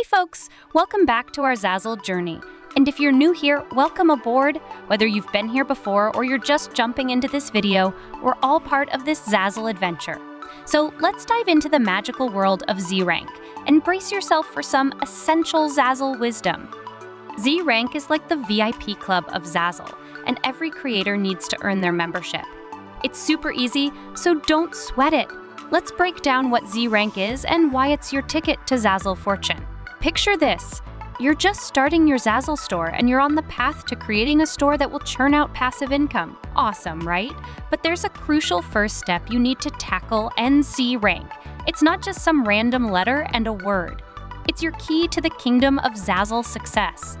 Hey folks, welcome back to our Zazzle journey. And if you're new here, welcome aboard. Whether you've been here before or you're just jumping into this video, we're all part of this Zazzle adventure. So let's dive into the magical world of Z-Rank and brace yourself for some essential Zazzle wisdom. Z-Rank is like the VIP club of Zazzle, and every creator needs to earn their membership. It's super easy, so don't sweat it. Let's break down what Z-Rank is and why it's your ticket to Zazzle fortune. Picture this, you're just starting your Zazzle store and you're on the path to creating a store that will churn out passive income. Awesome, right? But there's a crucial first step you need to tackle and Z-Rank. It's not just some random letter and a word. It's your key to the kingdom of Zazzle success.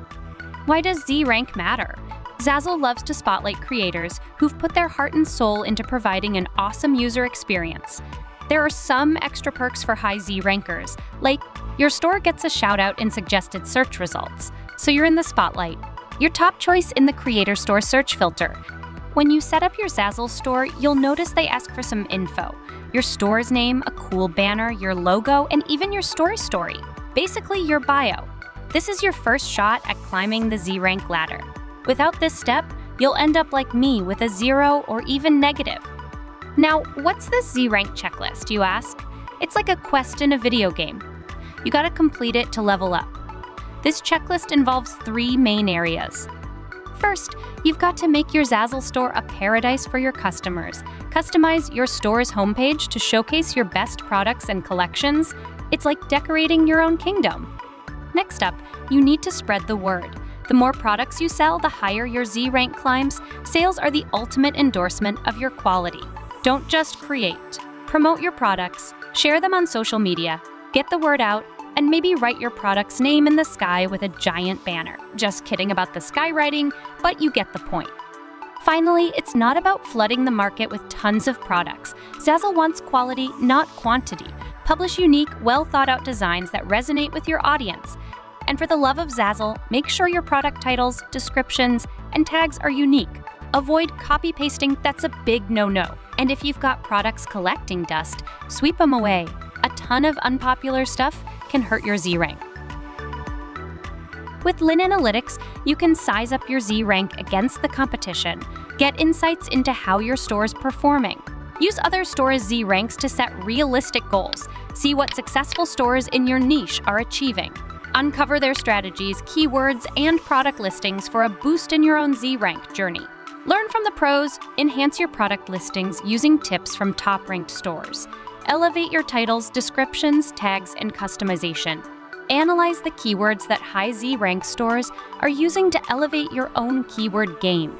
Why does Z-Rank matter? Zazzle loves to spotlight creators who've put their heart and soul into providing an awesome user experience. There are some extra perks for high Z-Rankers, like your store gets a shout-out in suggested search results, so you're in the spotlight. Your top choice in the Creator Store search filter. When you set up your Zazzle store, you'll notice they ask for some info. Your store's name, a cool banner, your logo, and even your store story. Basically, your bio. This is your first shot at climbing the Z-Rank ladder. Without this step, you'll end up like me with a zero or even negative. Now, what's this Z-Rank checklist, you ask? It's like a quest in a video game. You gotta complete it to level up. This checklist involves three main areas. First, you've got to make your Zazzle store a paradise for your customers. Customize your store's homepage to showcase your best products and collections. It's like decorating your own kingdom. Next up, you need to spread the word. The more products you sell, the higher your Z-Rank climbs. Sales are the ultimate endorsement of your quality. Don't just create. Promote your products, share them on social media, get the word out, and maybe write your product's name in the sky with a giant banner. Just kidding about the skywriting, but you get the point. Finally, it's not about flooding the market with tons of products. Zazzle wants quality, not quantity. Publish unique, well-thought-out designs that resonate with your audience. And for the love of Zazzle, make sure your product titles, descriptions, and tags are unique. Avoid copy-pasting, that's a big no-no. And if you've got products collecting dust, sweep them away. A ton of unpopular stuff can hurt your Z-Rank. With Lyn Analytics, you can size up your Z-Rank against the competition. Get insights into how your store is performing. Use other stores' Z-Ranks to set realistic goals. See what successful stores in your niche are achieving. Uncover their strategies, keywords, and product listings for a boost in your own Z-Rank journey. Learn from the pros, enhance your product listings using tips from top-ranked stores. Elevate your titles, descriptions, tags, and customization. Analyze the keywords that high Z-Rank stores are using to elevate your own keyword game.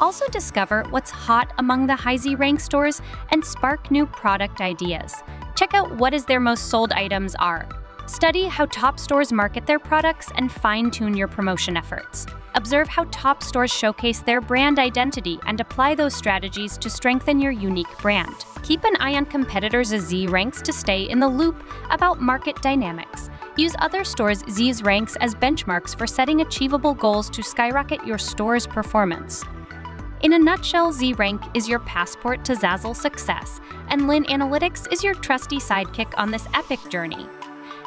Also discover what's hot among the high Z-Rank stores and spark new product ideas. Check out what is their most sold items are. Study how top stores market their products and fine-tune your promotion efforts. Observe how top stores showcase their brand identity and apply those strategies to strengthen your unique brand. Keep an eye on competitors' Z-Ranks to stay in the loop about market dynamics. Use other stores' Z-Ranks as benchmarks for setting achievable goals to skyrocket your store's performance. In a nutshell, Z-Rank is your passport to Zazzle success, and Lyn Analytics is your trusty sidekick on this epic journey.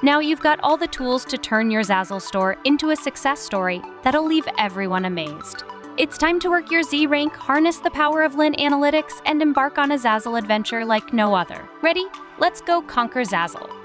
Now you've got all the tools to turn your Zazzle store into a success story that'll leave everyone amazed. It's time to work your Z-Rank, harness the power of Lyn Analytics, and embark on a Zazzle adventure like no other. Ready? Let's go conquer Zazzle.